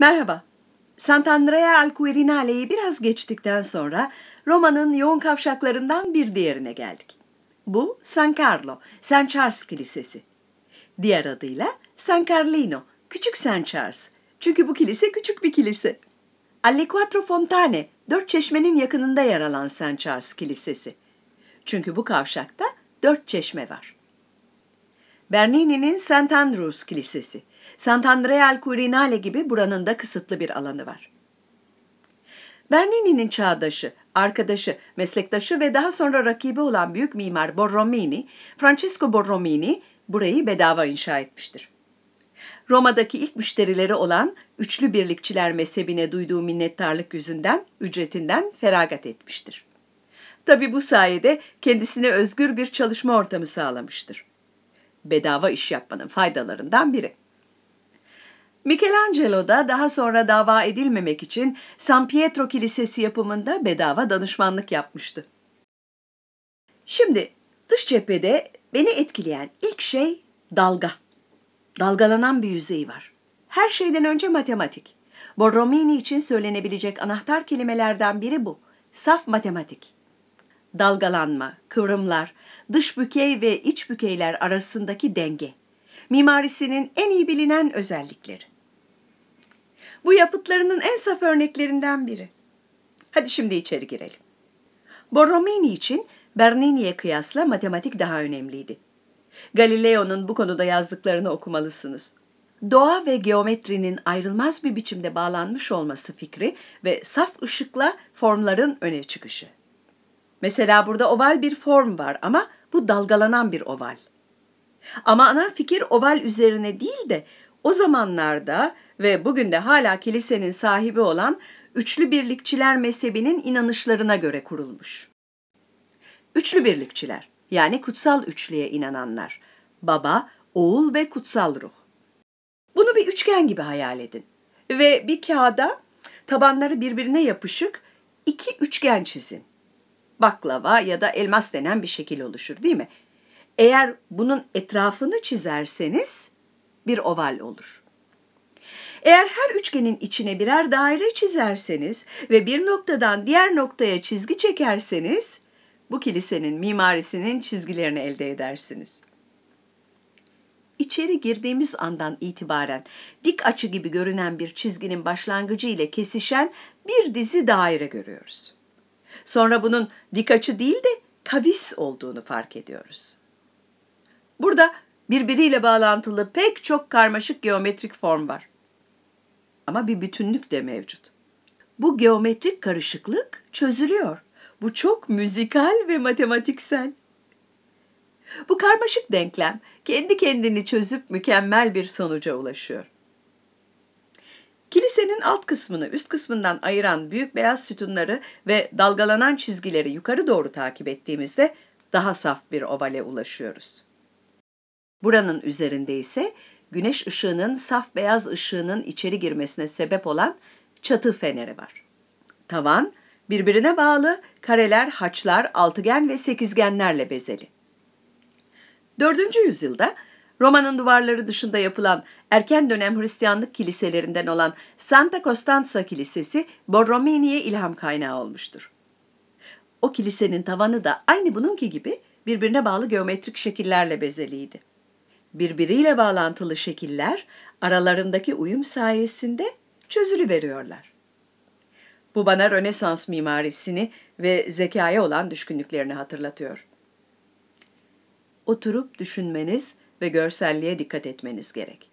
Merhaba, Sant'Andrea al Quirinale'yi biraz geçtikten sonra Roma'nın yoğun kavşaklarından bir diğerine geldik. Bu San Carlo, San Charles Kilisesi. Diğer adıyla San Carlino, Küçük San Charles. Çünkü bu kilise küçük bir kilise. Alle Quattro Fontane, 4 çeşmenin yakınında yer alan San Charles Kilisesi. Çünkü bu kavşakta 4 çeşme var. Bernini'nin Sant'Andrews Kilisesi. Sant'Andrea al Quirinale gibi buranın da kısıtlı bir alanı var. Bernini'nin çağdaşı, arkadaşı, meslektaşı ve daha sonra rakibi olan büyük mimar Borromini, Francesco Borromini burayı bedava inşa etmiştir. Roma'daki ilk müşterileri olan Üçlü Birlikçiler mezhebine duyduğu minnettarlık yüzünden ücretinden feragat etmiştir. Tabii bu sayede kendisine özgür bir çalışma ortamı sağlamıştır. Bedava iş yapmanın faydalarından biri. Michelangelo da daha sonra dava edilmemek için San Pietro Kilisesi yapımında bedava danışmanlık yapmıştı. Şimdi dış cephede beni etkileyen ilk şey dalga. Dalgalanan bir yüzey var. Her şeyden önce matematik. Borromini için söylenebilecek anahtar kelimelerden biri bu. Saf matematik. Dalgalanma, kıvrımlar, dış bükey ve iç bükeyler arasındaki denge. Mimarisinin en iyi bilinen özellikleri. Bu yapıtlarının en saf örneklerinden biri. Hadi şimdi içeri girelim. Borromini için Bernini'ye kıyasla matematik daha önemliydi. Galileo'nun bu konuda yazdıklarını okumalısınız. Doğa ve geometrinin ayrılmaz bir biçimde bağlanmış olması fikri ve saf ışıkla formların öne çıkışı. Mesela burada oval bir form var ama bu dalgalanan bir oval. Ama ana fikir oval üzerine değil de o zamanlarda ve bugün de hala kilisenin sahibi olan Üçlü Birlikçiler mezhebinin inanışlarına göre kurulmuş. Üçlü Birlikçiler, yani kutsal üçlüye inananlar. Baba, oğul ve kutsal ruh. Bunu bir üçgen gibi hayal edin. Ve bir kağıda tabanları birbirine yapışık iki üçgen çizin. Baklava ya da elmas denen bir şekil oluşur, değil mi? Eğer bunun etrafını çizerseniz bir oval olur. Eğer her üçgenin içine birer daire çizerseniz ve bir noktadan diğer noktaya çizgi çekerseniz bu kilisenin mimarisinin çizgilerini elde edersiniz. İçeri girdiğimiz andan itibaren dik açı gibi görünen bir çizginin başlangıcı ile kesişen bir dizi daire görüyoruz. Sonra bunun dik açı değil de kavis olduğunu fark ediyoruz. Burada birbiriyle bağlantılı pek çok karmaşık geometrik form var. Ama bir bütünlük de mevcut. Bu geometrik karışıklık çözülüyor. Bu çok müzikal ve matematiksel. Bu karmaşık denklem kendi kendini çözüp mükemmel bir sonuca ulaşıyor. Kilisenin alt kısmını üst kısmından ayıran büyük beyaz sütunları ve dalgalanan çizgileri yukarı doğru takip ettiğimizde daha saf bir ovale ulaşıyoruz. Buranın üzerinde ise güneş ışığının saf beyaz ışığının içeri girmesine sebep olan çatı feneri var. Tavan, birbirine bağlı kareler, haçlar, altıgen ve sekizgenlerle bezeli. 4. yüzyılda Roma'nın duvarları dışında yapılan erken dönem Hristiyanlık kiliselerinden olan Santa Costanza Kilisesi Borromini'ye ilham kaynağı olmuştur. O kilisenin tavanı da aynı bununki gibi birbirine bağlı geometrik şekillerle bezeliydi. Birbiriyle bağlantılı şekiller aralarındaki uyum sayesinde çözülüveriyorlar. Bu bana Rönesans mimarisini ve zekaya olan düşkünlüklerini hatırlatıyor. Oturup düşünmeniz ve görselliğe dikkat etmeniz gerek.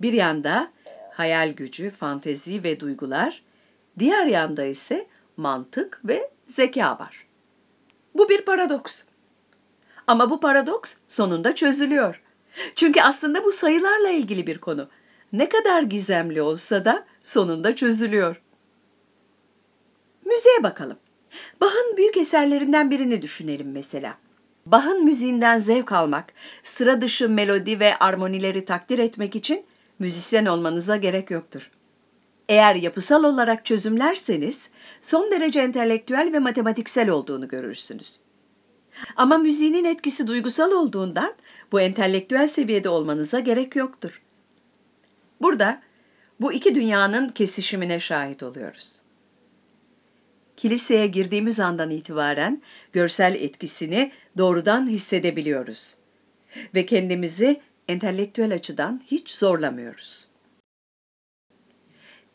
Bir yanda hayal gücü, fantezi ve duygular, diğer yanda ise mantık ve zeka var. Bu bir paradoks. Ama bu paradoks sonunda çözülüyor. Çünkü aslında bu sayılarla ilgili bir konu. Ne kadar gizemli olsa da sonunda çözülüyor. Müziğe bakalım. Bach'ın büyük eserlerinden birini düşünelim mesela. Bach'ın müziğinden zevk almak, sıra dışı melodi ve armonileri takdir etmek için müzisyen olmanıza gerek yoktur. Eğer yapısal olarak çözümlerseniz son derece entelektüel ve matematiksel olduğunu görürsünüz. Ama müziğin etkisi duygusal olduğundan bu entelektüel seviyede olmanıza gerek yoktur. Burada Bu iki dünyanın kesişimine şahit oluyoruz. Kiliseye girdiğimiz andan itibaren görsel etkisini doğrudan hissedebiliyoruz ve kendimizi entelektüel açıdan hiç zorlamıyoruz.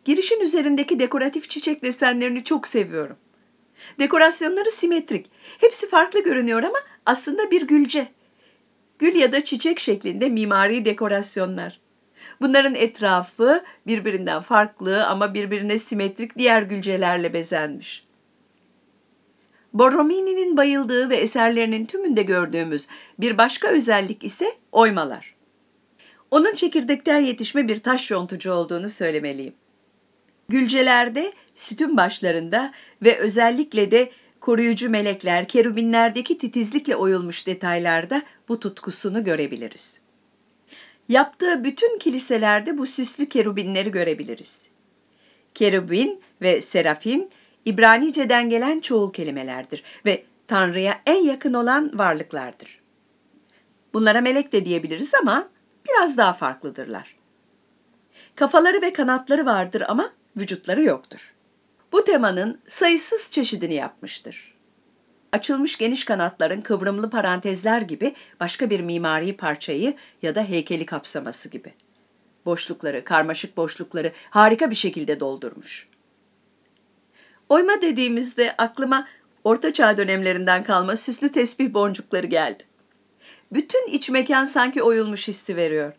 Girişin üzerindeki dekoratif çiçek desenlerini çok seviyorum. Dekorasyonları simetrik, hepsi farklı görünüyor ama aslında bir gülce. Gül ya da çiçek şeklinde mimari dekorasyonlar. Bunların etrafı birbirinden farklı ama birbirine simetrik diğer gülcelerle bezenmiş. Borromini'nin bayıldığı ve eserlerinin tümünde gördüğümüz bir başka özellik ise oymalar. Onun çekirdekten yetişme bir taş yontucu olduğunu söylemeliyim. Gülcelerde, sütun başlarında ve özellikle de koruyucu melekler, kerubinlerdeki titizlikle oyulmuş detaylarda bu tutkusunu görebiliriz. Yaptığı bütün kiliselerde bu süslü kerubinleri görebiliriz. Kerubin ve serafin İbranice'den gelen çoğul kelimelerdir ve Tanrı'ya en yakın olan varlıklardır. Bunlara melek de diyebiliriz ama biraz daha farklıdırlar. Kafaları ve kanatları vardır ama vücutları yoktur. Bu temanın sayısız çeşidini yapmıştır. Açılmış geniş kanatların kıvrımlı parantezler gibi başka bir mimari parçayı ya da heykeli kapsaması gibi. Boşlukları, karmaşık boşlukları harika bir şekilde doldurmuş. Oyma dediğimizde aklıma Orta Çağ dönemlerinden kalma süslü tesbih boncukları geldi. Bütün iç mekan sanki oyulmuş hissi veriyor.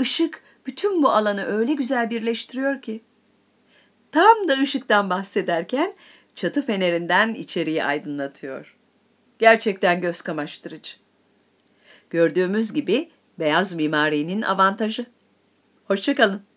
Işık bütün bu alanı öyle güzel birleştiriyor ki. Tam da ışıktan bahsederken çatı fenerinden içeriği aydınlatıyor. Gerçekten göz kamaştırıcı. Gördüğümüz gibi beyaz mimarinin avantajı. Hoşça kalın.